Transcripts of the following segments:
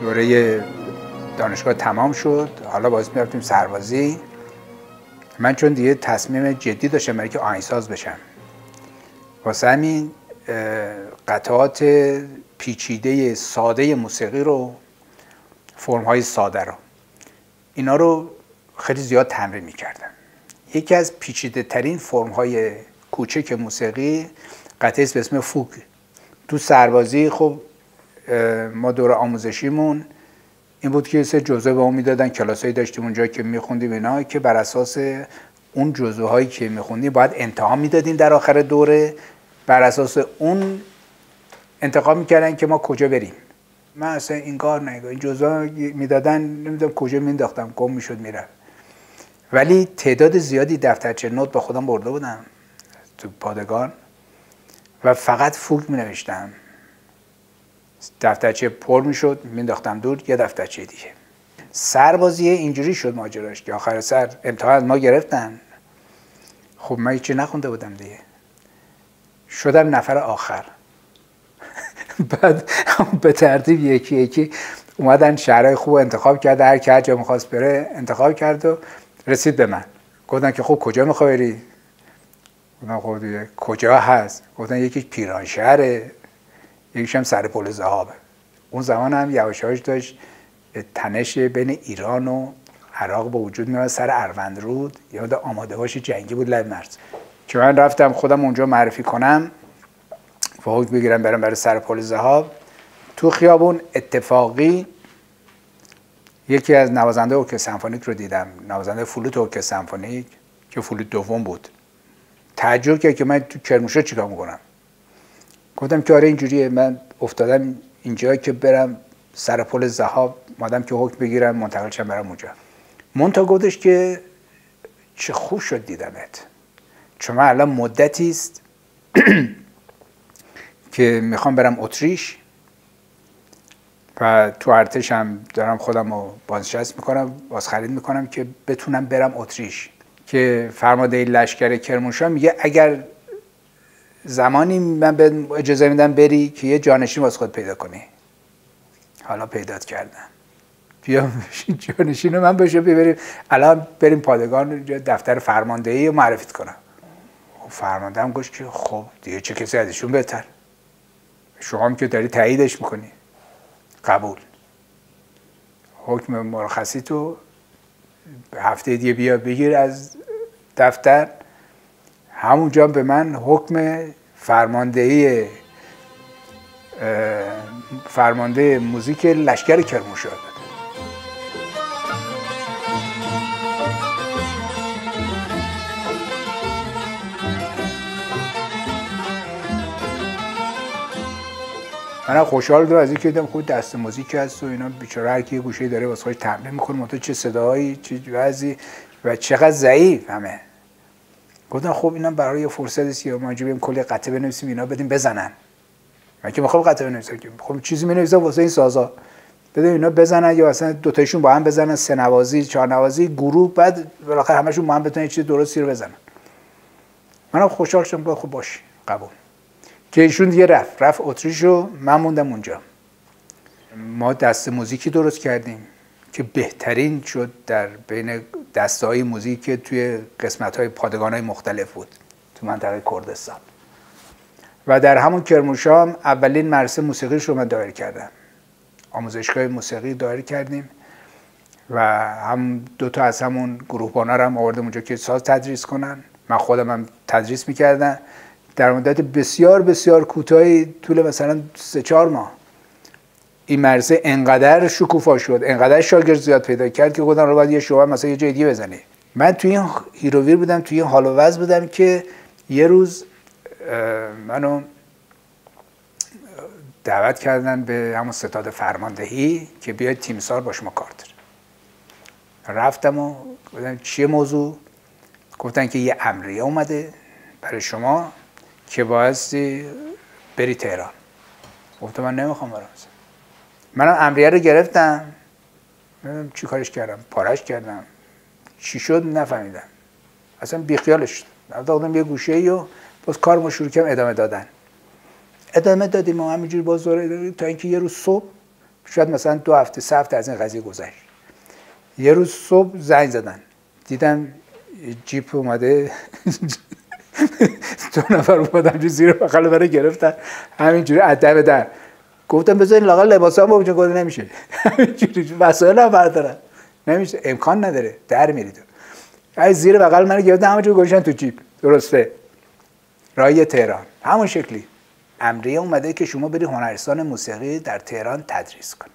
دوره دانشگاه تمام شد. حالا باز می‌رفتیم سربازی. من چون دیگه تصمیم جدی داشتم برای که آهنگساز بشم، واسه همین قطعات پیچیده ساده موسیقی رو، فرم‌های ساده رو، اینا رو خیلی زیاد تمرین می‌کردم. یکی از پیچیده‌ترین فرم‌های کوچک موسیقی قطعه‌ای به اسم فوک. تو سربازی خب ما دوره آموزشیمون این بود که سه جزوه به ما میدادن، کلاسایی داشتیم اونجا که میخوندیم اینا، که بر اساس اون جزوه هایی که میخوندیم باید امتحان میدادیم در آخر دوره. بر اساس اون انتخاب میکردن که ما کجا بریم. من اصلا این کار نگاه، این جزوه میدادن، نمیدونم کجا مینداختم، گم میشد میرفت. ولی تعداد زیادی دفترچه نوت با خودم برده بودم تو پادگان و فقط فوک مینوشتم. دفترچه پر میشد، مینداختم دور، یه دفترچه دیگه. سربازی اینجوری شد ماجراش که آخر سر امتحان ما گرفتن. خب من هیچی نخونده بودم دیگه، شدم نفر آخر. بعد به ترتیب یکی یکی اومدن شهرهای خوب انتخاب کرده، هر که هر جا میخواست بره انتخاب کرد و رسید به من. گفتن که خب کجا میخوای بری؟ گفتم خب دیگه کجا هست. گفتن یکی پیرانشهره، یکیشم سر پل ذهابه. اون زمان هم یواشاش داشت تنش بین ایران و عراق به وجود میاد سر اروند رود، یاد آماده باش جنگی بود لب مرز، که من رفتم خودم اونجا معرفی کنم، فوق بگیرم برم برای سر پل ذهاب. تو خیابون اتفاقی یکی از نوازنده ارکستر سمفونیک رو دیدم، نوازنده فلوت ارکستر سمفونیک که فلوت دوم بود. تعجب کرد که من تو کرموشا چیکار میکنم. گفتم که آره اینجوریه، من افتادم اینجا که برم سر پل ذهاب، مادام که حکم بگیرم منتقل شم برم اونجا. مونتا گفتش که چه خوب شد دیدمت، چون من الان مدتی است که میخوام برم اتریش و تو ارتشم دارم خودم رو بازنشست میکنم، بازخرید میکنم که بتونم برم اتریش. که فرمانده لشکر کرمانشاه میگه اگر زمانی من به اجازه میدم بری که یه جانشین واسه خود پیدا کنی. حالا پیدا کردم، بیا جانشین رو من بشه ببریم الان بریم پادگان دفتر فرماندهی رو معرفی کنم. فرمانده هم گوش که خب دیگه چه کسی ازشون بهتر، شما هم که داری تاییدش میکنی، قبول. حکم مرخصی تو هفته دیگه بیا بگیر از دفتر. همونجا به من حکم فرماندهی فرمانده موزیک لشکر کرمانشاه داد. من خوشحال بودم از اینکه دیدم خود دست موزیک هست و اینا، بیچاره هر کی گوشه‌ای داره واسه خودش تمرین می‌کنه، منتها چه صداهایی، چه وضعی و چقدر ضعیف همه. گفتم خب اینا برای یه فرصت است یا ما جویم کلی قطعه بنویسیم اینا بدیم بزنن. من که میخوام قطعه بنویسم، خب چیزی بنویسم واسه این سازا بده اینا بزنن، یا اصلا دو تایشون با هم بزنن، سه نوازی، چهار نوازی، گروه، بعد بالاخره همشون با هم بتونن چیز درستی رو بزنن. منم خوشحال شدم که خب باشه قبول. که ایشون دیگه رفت اتریش و من موندم اونجا. ما دست موزیکی درست کردیم که بهترین شد در بین دسته‌های موزیک که توی قسمت‌های پادگان‌های مختلف بود تو منطقه کردستان. و در همون کرمانشاه اولین مدرسه موسیقی رو من دایر کردم. آموزشگاه موسیقی دایر کردیم و هم دو تا از همون گروهبانا رو هم آوردم اونجا که ساز تدریس کنن. من خودم هم تدریس می‌کردم در مدت بسیار بسیار کوتاهی، طول مثلا 3-4 ماه. این مدرسه انقدر شکوفا شد، انقدر شاگرد زیاد پیدا کرد که گفتن رو باید یه شعبه مثلا یه جای دیگه بزنی. من توی این هیروویر بودم، توی این حال و وضع بودم که یه روز منو دعوت کردن به همون ستاد فرماندهی که بیاید تیمسار با شما کار داره. رفتم و گفتم چیه موضوع؟ گفتن که یه امریه اومده برای شما که بایستی بری تهران. گفتم من نمیخوام برم. منم امریه رو گرفتم. چی کارش کردم؟ پارش کردم. چی شد نفهمیدم. اصلا بیخیالش شد. دادم یه گوشه ای و باز کار ما شروع کردم ادامه دادن. ادامه دادیم ما همینجوری باز دوره تا اینکه یه روز صبح شاید مثلا دو هفته سه هفته از این قضیه گذشت. یه روز صبح زنگ زدن. دیدم جیپ اومده دو نفر اومدن جو زیر بغل برای گرفتن همینجوری عدم در. گفتم بذارین لاغل لباسام بابا جون گفت نمیشه. همینجوری وسایل هم بردارن. نمیشه امکان نداره در میرید. از زیر بغل من گرفتن همونجوری گوشن تو جیپ. درسته. رای تهران همون شکلی امریه اومده که شما بری هنرستان موسیقی در تهران تدریس کنی.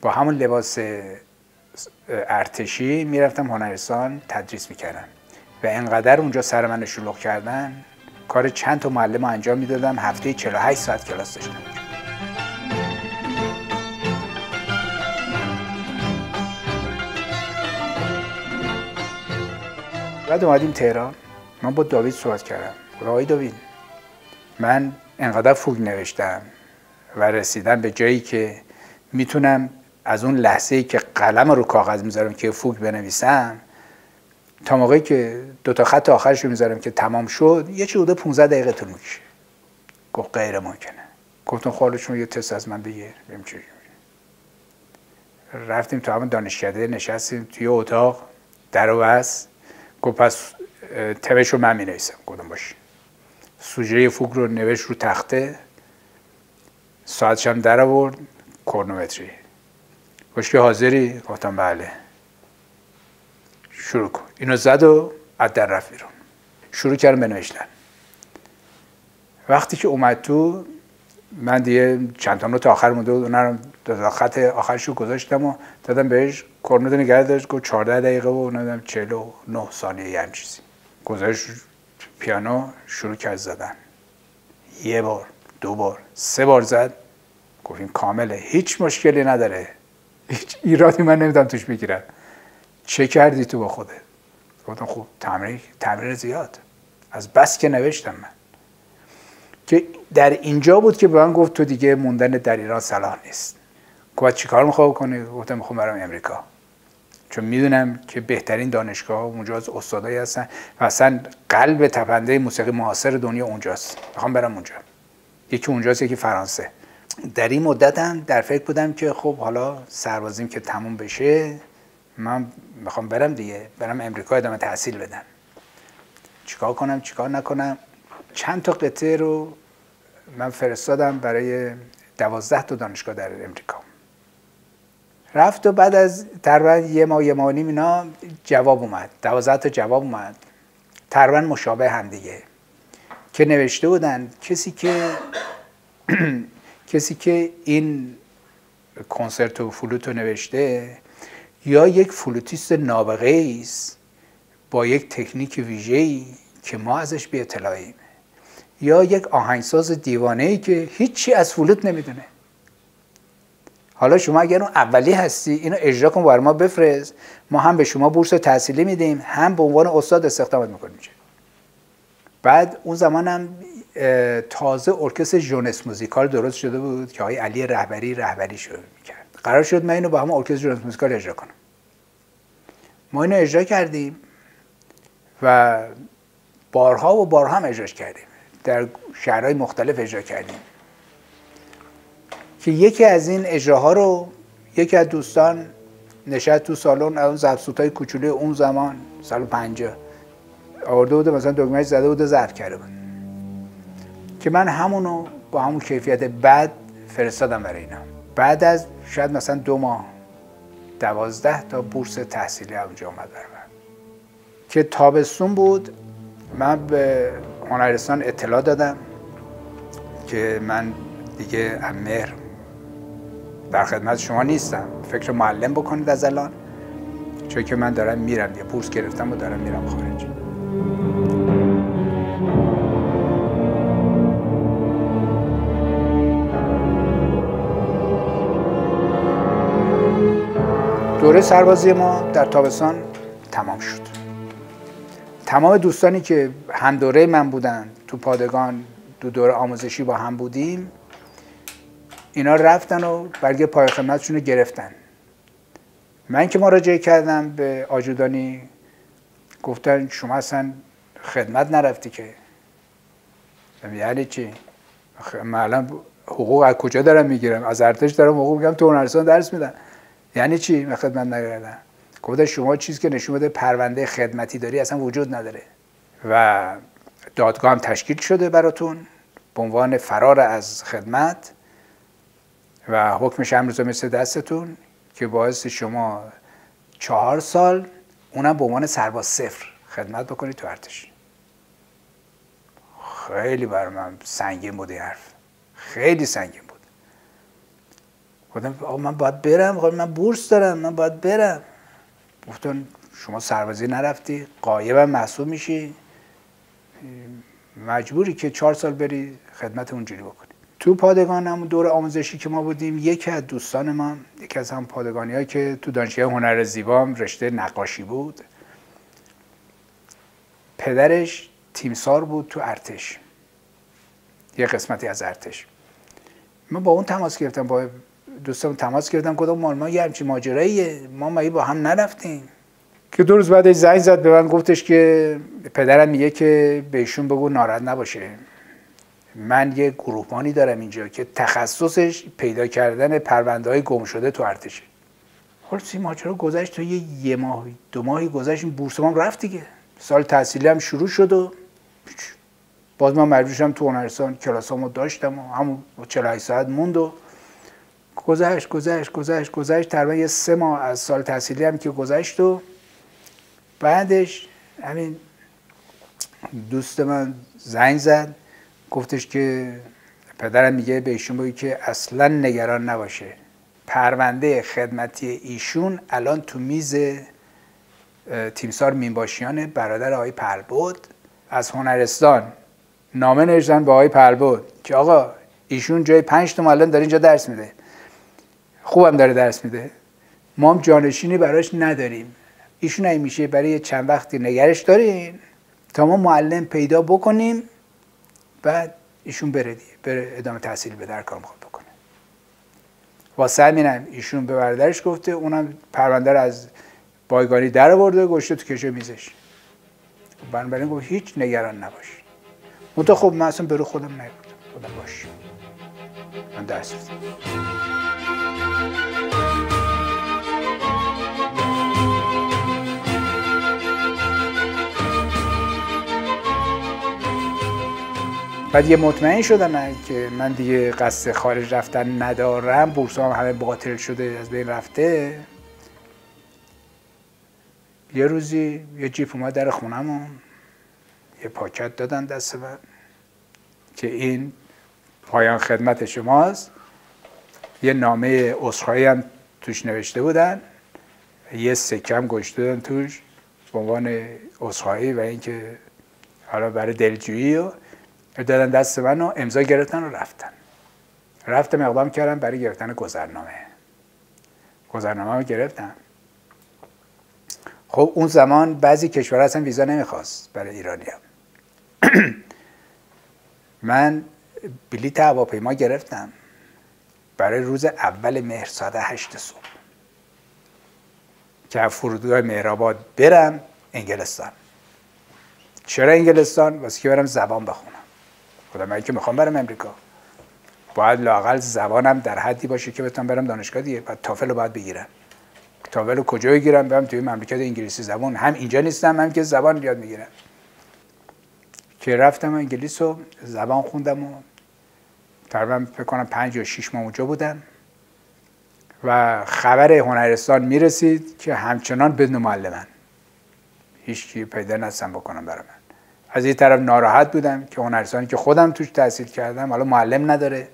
با همون لباس ارتشی میرفتم هنرستان تدریس میکردم و انقدر اونجا سر من شلوغ کردن کار چند تا معلم انجام میدادم هفته 48 ساعت کلاس داشتم. بعد اومدیم تهران من با داوید صحبت کردم. آقای داوید من انقدر فوق نوشتم و رسیدم به جایی که میتونم از اون لحظه‌ای که قلم رو کاغذ میذارم که فوق بنویسم تا موقعی که دو تا خط آخرش رو میذارم که تمام شد یه چیزی 15 دقیقه طول می‌کشه. گفت غیر ممکنه. گفتم خالشون یه تست از من بگیر ببینم چه جوری. رفتیم تو همون دانشکده نشستیم توی اتاق در و بس. گفت پس تمش رو من می‌نویسم. گفتم باشه. سوژه فوق رو نوشت رو تخته ساعتش هم در آورد کرونومتری. گفت حاضری؟ گفتم بله. شروع کن. اینو زد و از در رفت بیرون. شروع کردم بنوشتن. وقتی که اومد تو من دیگه چند تا نوت آخر مونده بود اونم تا خط آخرشو گذاشتم و دادم بهش کرونوت نگه داشت گفت 14 دقیقه و اونم 49 ثانیه هم چیزی. گذاشت پیانو شروع کرد زدن. یه بار، دو بار، سه بار زد. گفتیم کامله. هیچ مشکلی نداره. هیچ ایرادی من نمیدونم توش بگیرم. چه کردی تو با خودت؟ گفتم خوب تمرین زیاد. از بس که نوشتم من. که در اینجا بود که به من گفت تو دیگه موندن در ایران صلاح نیست. گفت چیکار میخوای کنی؟ گفتم میخوام برم امریکا. چون میدونم که بهترین دانشگاه ها اونجا از استادایی هستن و اصلا قلب تپنده موسیقی معاصر دنیا اونجاست. میخوام برم اونجا. یکی اونجاست یکی فرانسه. در این مدت هم در فکر بودم که خب حالا سربازیم که تموم بشه من میخوام برم دیگه برم امریکا ادامه تحصیل بدم. چیکار کنم چیکار نکنم؟ چند تا قطعه رو من فرستادم برای 12 تا دانشگاه در امریکا. رفت و بعد از تقریبا یه ماه نیم اینا جواب اومد. 12 تا جواب اومد. تقریبا مشابه هم دیگه که نوشته بودن کسی که این کنسرت و فلوت رو نوشته یا یک فلوتیست نابغه ای است با یک تکنیک ویژه‌ای که ما ازش بی اطلاعیم یا یک آهنگساز دیوانه‌ای که هیچی از فلوت نمیدونه. حالا شما اگر اون اولی هستی اینو اجرا کن برای ما بفرست ما هم به شما بورس تحصیلی میدیم هم به عنوان استاد استخدامت میکنیم. بعد اون زمان هم تازه ارکستر جونس موزیکال درست شده بود که آقای علی رهبری رهبریش رو میکرد. قرار شد من اینو با هم ارکستر جونس موزیکال اجرا کنم. ما اینو اجرا کردیم و بارها هم اجراش کردیم. در شهرهای مختلف اجرا کردیم. که یکی از این اجراها رو یکی از دوستان نشست تو سالن اون ضبط‌های کوچولوی اون زمان سال 50 آورده بود مثلا دکمه‌اش زده بود ضبط کرده بود. که من همونو با همون کیفیت بد فرستادم برای اینا. بعد از شاید مثلا 2 ماه 12 تا بورس تحصیلی اونجا اومد برام. که تابستون بود من به هنرستان اطلاع دادم که من دیگه امر در خدمت شما نیستم. فکر معلم بکنید از الان. چون که من دارم میرم یه بورس گرفتم و دارم میرم خارج. دوره سربازی ما در تابستان تمام شد. تمام دوستانی که هم دوره من بودن تو پادگان دو دوره آموزشی با هم بودیم اینا رفتن و برگه پای خدمتشون رو گرفتن. من که مراجعه کردم به آجودانی گفتن شما اصلا خدمت نرفتی که. یعنی چی؟ من الان حقوق از کجا دارم میگیرم؟ از ارتش دارم حقوق میگم، تو هنرستان درس میدم. یعنی چی؟ من خدمت نگردم. گفتن شما چیزی که نشون بده پرونده خدمتی داری اصلا وجود نداره. و دادگاه هم تشکیل شده براتون به عنوان فرار از خدمت و حکمش امروز مثل دستتون که باعث شما 4 سال اونم به عنوان سرباز صفر خدمت بکنید تو ارتش. خیلی بر من سنگین بود حرف. خیلی سنگین بود. گفتم آقا من باید برم، من بورس دارم، من باید برم. گفتن شما سربازی نرفتی، غایبم محسوب میشی. مجبوری که 4 سال بری خدمت اونجوری بکنی. تو پادگان همون دور آموزشی که ما بودیم یکی از دوستان من، یکی از هم پادگانی‌ها که تو دانشگاه هنر زیبا هم رشته نقاشی بود، پدرش تیمسار بود تو ارتش، یه قسمتی از ارتش. من با اون تماس گرفتم، با دوستم تماس گرفتم، گفتم ما یه همچین ماجراییه، ما با هم نرفتیم. که 2 روز بعدش زنگ زد به من گفتش که پدرم میگه که بهشون بگو ناراحت نباشه، من یه گروهبانی دارم اینجا که تخصصش پیدا کردن پرونده‌های گم شده تو ارتشه. خلاص این ماجرا گذشت، تو یه ماهی 2 ماهی گذشت، بورسم رفت دیگه. سال تحصیلی هم شروع شد و باز من مجبور شدم تو هنرستان کلاسامو داشتم و همون 48 ساعت موند و گذشت گذشت گذشت گذشت تقریبا یه 3 ماه از سال تحصیلی هم که گذشت و بعدش همین دوست من زنگ زد گفتش که پدرم میگه به ایشون بگی که اصلا نگران نباشه، پرونده خدمتی ایشون الان تو میز تیمسار مینباشیان برادر حایه پهلبود، از هنرستان نامه نوشتن به حایه پهلبود که آقا ایشون جای 5 تا الان داره اینجا درس میده، خوبم داره درس میده، ما هم جانشینی براش نداریم، ایشون هم میشه برای چند وقتی نگرش دارین تا ما معلم پیدا بکنیم، بعد ایشون بره ادامه تحصیل به در کار خود بکنه. واسه همینم ایشون به برادرش گفته، اونم پرونده رو از بایگانی در آورده گوشته تو کشو میزش. بنابراین گفت هیچ نگران نباش. منتها خب من اصلا برو خودم نبودم، خودم باش. من درس بودم. بعد یه مطمئن شدم که من دیگه قصد خارج رفتن ندارم، بورسام همه باطل شده از بین رفته. یه روزی یه جیپ اومد در خونم، یه پاکت دادن دست من که این پایان خدمت شماست، یه نامه عذرخواهی هم توش نوشته بودن، یه سکم گوشت دادن توش به عنوان عذرخواهی و اینکه حالا برای دلجویی و دادن دست من و امضا گرفتن و رفتن. رفتم اقدام کردم برای گرفتن گذرنامه. گذرنامه رو گرفتم. خب اون زمان بعضی کشورها اصلا ویزا نمیخواست برای ایرانی‌ها. من بلیت هواپیما گرفتم برای روز اول مهر ساعت 8 صبح که از فرودگاه مهرآباد برم انگلستان. چرا انگلستان؟ واسه که برم زبان بخونم. من که میخوام برم امریکا باید لااقل زبانم در حدی باشه که بتونم برم دانشگاه دیگه. بعد تافل رو باید بگیرم. تافل رو کجا بگیرم؟ برم توی مملکت انگلیسی زبان، هم اینجا نیستم هم که زبان یاد میگیرم. که رفتم انگلیس و زبان خوندم و تقریبا فکر کنم 5 یا 6 ماه اونجا بودم و خبر هنرستان میرسید که همچنان بدون معلمن، هیچکی پیدا نستم بکنم برام. از این طرف ناراحت بودم که هنرستانی که خودم توش تحصیل کردم حالا معلم نداره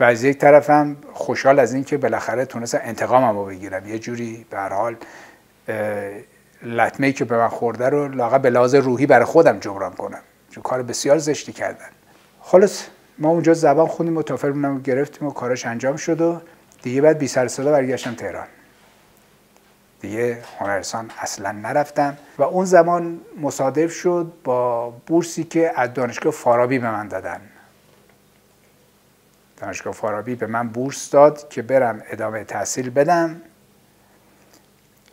و از یک طرف هم خوشحال از این که بالاخره تونستم انتقامم رو بگیرم، یه جوری به هر حال لطمه‌ای که به من خورده رو لااقل به لحاظ روحی برای خودم جبران کنم، چون کار بسیار زشتی کردن. خلاص ما اونجا زبان خوندیم و تافلمون رو گرفتیم و کاراش انجام شد و دیگه بعد بی سر صدا برگشتم تهران دیگه هنرستان اصلا نرفتم و اون زمان مصادف شد با بورسی که از دانشگاه فارابی به من دادن. دانشگاه فارابی به من بورس داد که برم ادامه تحصیل بدم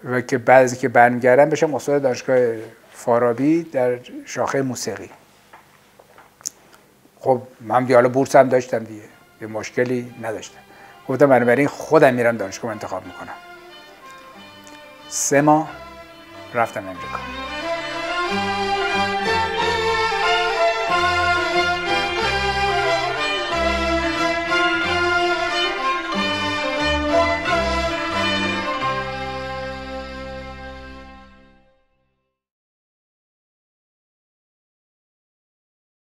و که بعد از اینکه برمیگردم بشم استاد دانشگاه فارابی در شاخه موسیقی. خب من دیگه حالا بورس هم داشتم دیگه، یه مشکلی نداشتم. گفتم بنابراین خودم میرم دانشگاه انتخاب میکنم. 3 ماه رفتم امریکا.